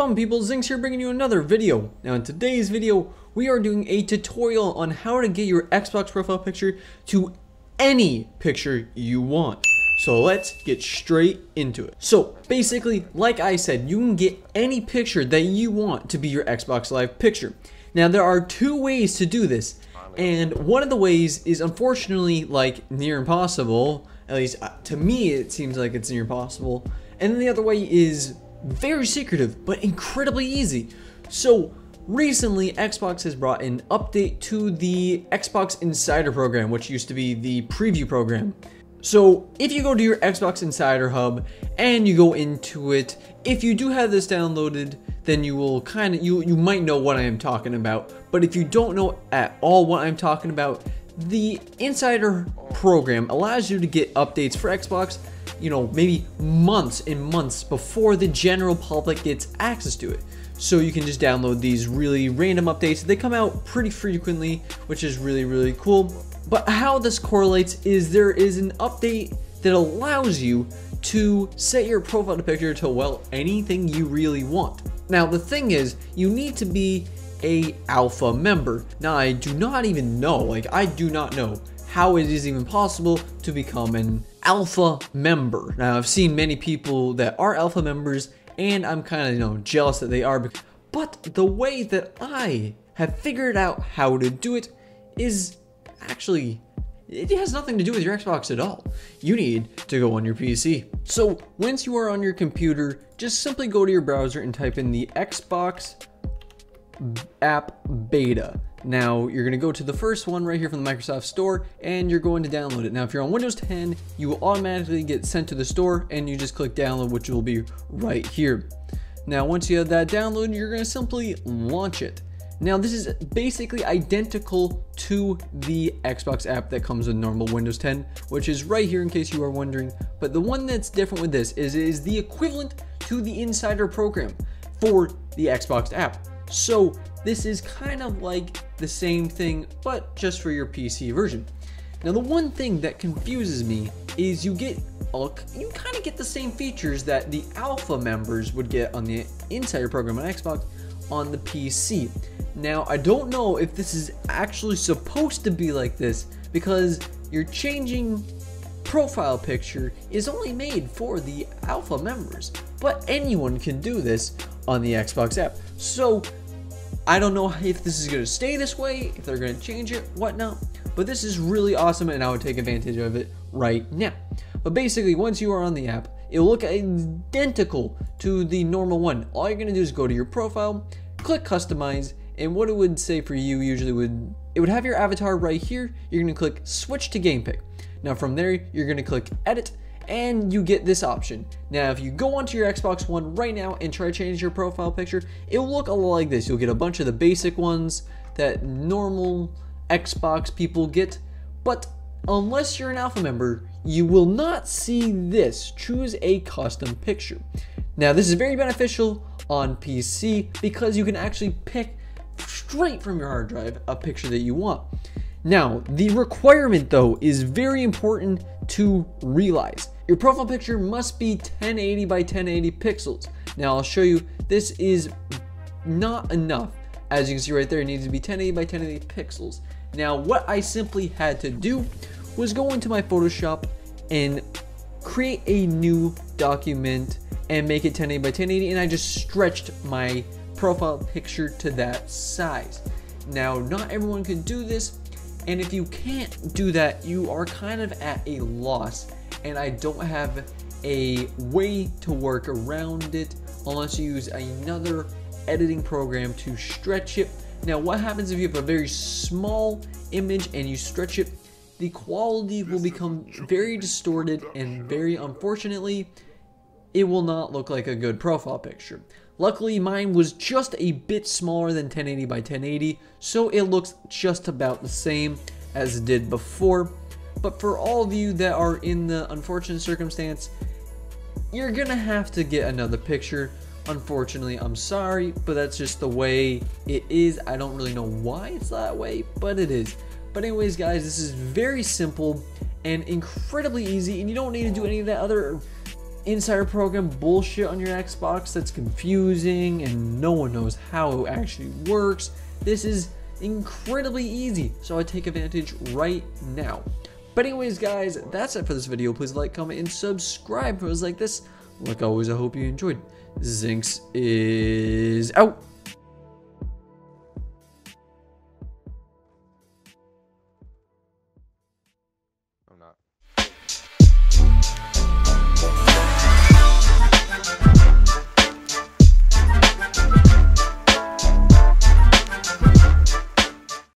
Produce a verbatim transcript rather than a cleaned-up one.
fun people, Zinx here bringing you another video. Now in today's video, we are doing a tutorial on how to get your Xbox profile picture to any picture you want. So let's get straight into it. So basically, like I said, you can get any picture that you want to be your Xbox Live picture. Now there are two ways to do this, and one of the ways is unfortunately like near impossible, at least to me it seems like it's near impossible, and then the other way is very secretive but incredibly easy. So recently Xbox has brought an update to the Xbox Insider program, which used to be the preview program. So if you go to your Xbox Insider hub and you go into it, if you do have this downloaded, then you will kind of you you might know what I am talking about. But if you don't know at all what I'm talking about, the Insider program allows you to get updates for Xbox, you know, maybe months and months before the general public gets access to it. So you can just download these really random updates. They come out pretty frequently, which is really, really cool. But how this correlates is there is an update that allows you to set your profile picture to, well, anything you really want. Now, the thing is, you need to be a alpha member. Now, I do not even know, like, I do not know how it is even possible to become an alpha member. Now, I've seen many people that are alpha members, and I'm kind of, you know, jealous that they are. But the way that I have figured out how to do it is actually, it has nothing to do with your Xbox at all. You need to go on your P C. So once you are on your computer, just simply go to your browser and type in the Xbox app beta. Now you're going to go to the first one right here from the Microsoft Store, and you're going to download it. Now if you're on Windows ten, you will automatically get sent to the store, and you just click download, which will be right here. Now once you have that download, you're going to simply launch it. Now this is basically identical to the Xbox app that comes with normal Windows ten, which is right here in case you are wondering. But the one that's different with this is it is the equivalent to the Insider program for the Xbox app. So this is kind of like the same thing, but just for your P C version. Now the one thing that confuses me is you get you kind of get the same features that the alpha members would get on the Insider program on Xbox on the P C. Now I don't know if this is actually supposed to be like this, because your changing profile picture is only made for the alpha members, but anyone can do this on the Xbox app. So I don't know if this is going to stay this way, if they're going to change it, whatnot, but this is really awesome and I would take advantage of it right now. But basically once you are on the app, it'll look identical to the normal one. All you're going to do is go to your profile, click customize, and what it would say for you usually would, it would have your avatar right here. You're going to click switch to game pic. Now from there, you're going to click edit, and you get this option. Now if you go onto your Xbox One right now and try to change your profile picture, it will look a lot like this. You'll get a bunch of the basic ones that normal Xbox people get, but unless you're an alpha member, you will not see this choose a custom picture. Now this is very beneficial on P C because you can actually pick straight from your hard drive a picture that you want. Now the requirement though is very important to realize. Your profile picture must be ten eighty by ten eighty pixels. Now I'll show you, this is not enough. As you can see right there, it needs to be ten eighty by ten eighty pixels. Now what I simply had to do was go into my Photoshop and create a new document and make it ten eighty by ten eighty, and I just stretched my profile picture to that size. Now not everyone can do this, and if you can't do that, you are kind of at a loss, and I don't have a way to work around it unless you use another editing program to stretch it. Now what happens if you have a very small image and you stretch it? The quality will become very distorted, and very unfortunately it will not look like a good profile picture. Luckily mine was just a bit smaller than ten eighty by ten eighty, so it looks just about the same as it did before. But for all of you that are in the unfortunate circumstance, you're gonna have to get another picture. Unfortunately, I'm sorry, but that's just the way it is. I don't really know why it's that way, but it is. But anyways guys, this is very simple and incredibly easy, and you don't need to do any of that other Insider Program bullshit on your Xbox that's confusing and no one knows how it actually works. This is incredibly easy, so I take advantage right now. But anyways, guys, that's it for this video. Please like, comment, and subscribe for videos like this. Like always, I hope you enjoyed. Zinx is out. I'm not.